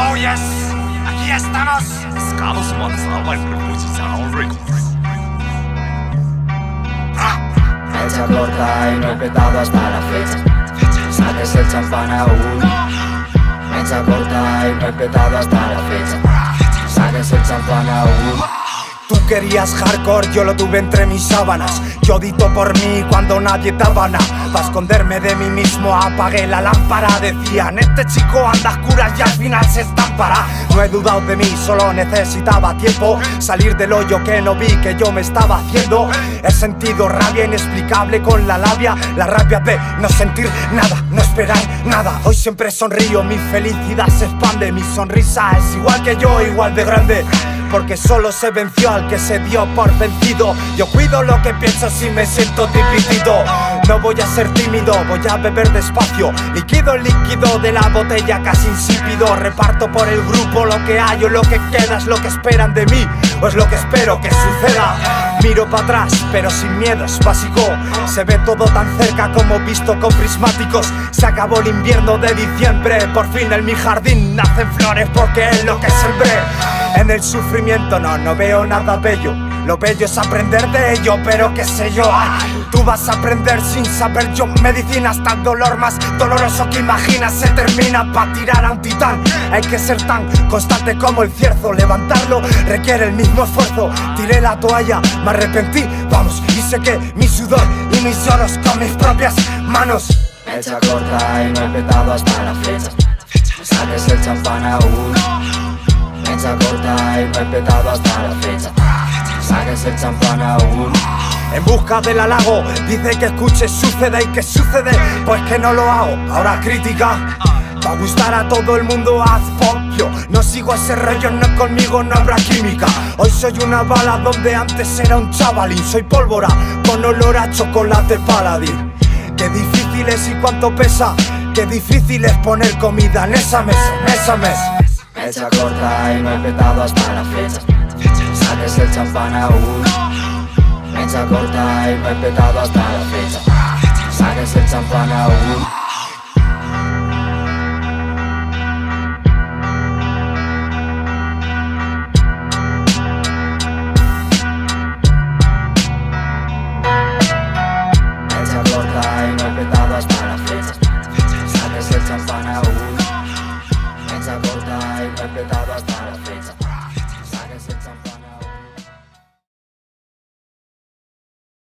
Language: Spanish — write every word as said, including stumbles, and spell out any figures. Oh yes, aquí estamos. Esclavos humanos a la web refugios a los ricos. Mecha corta y no he petado hasta la fecha. No saques el champán aún. Mecha corta y no he petado hasta la fecha. No saques el champán aún. Tú querías hardcore, yo lo tuve entre mis sábanas. Yo dito por mí cuando nadie daba nada. Para esconderme de mí mismo apagué la lámpara. Decían, este chico anda a curas y al final se estampará. No he dudado de mí, solo necesitaba tiempo. Salir del hoyo que no vi que yo me estaba haciendo. He sentido rabia inexplicable con la labia. La rabia de no sentir nada, no esperar nada. Hoy siempre sonrío, mi felicidad se expande. Mi sonrisa es igual que yo, igual de grande. Porque solo se venció al que se dio por vencido. Yo cuido lo que pienso si me siento dividido. No voy a ser tímido, voy a beber despacio. Líquido, líquido de la botella casi insípido. Reparto por el grupo lo que hay o lo que queda. Es lo que esperan de mí o es lo que espero que suceda. Miro para atrás pero sin miedo, es básico. Se ve todo tan cerca como visto con prismáticos. Se acabó el invierno de diciembre. Por fin en mi jardín nacen flores porque es lo que sembré. En el sufrimiento no, no veo nada bello. Lo bello es aprender de ello, pero qué sé yo. Ay, tú vas a aprender sin saber yo medicina. Hasta el dolor más doloroso que imaginas se termina. Pa' tirar a un titán hay que ser tan constante como el cierzo. Levantarlo requiere el mismo esfuerzo. Tiré la toalla, me arrepentí, vamos, y sequé mi sudor y mis lloros con mis propias manos. Mecha corta y no he petado hasta la fecha. No saques el champán aún. Mecha corta y no he petado hasta la fecha. No saques el champán aún. En busca del halago, dice que escuche, sucede y que sucede. Pues que no lo hago, ahora crítica. Pa' gustar a todo el mundo, haz popio. No sigo ese rollo, no conmigo, no habrá química. Hoy soy una bala donde antes era un chavalín. Soy pólvora con olor a chocolate paladín. Qué difícil es y cuánto pesa. Qué difícil es poner comida en esa mesa, en esa mesa. Mecha corta y no he petado hasta la fecha. No saques el champán aún. Mecha corta y no he petado hasta la fecha. No saques el champán aún.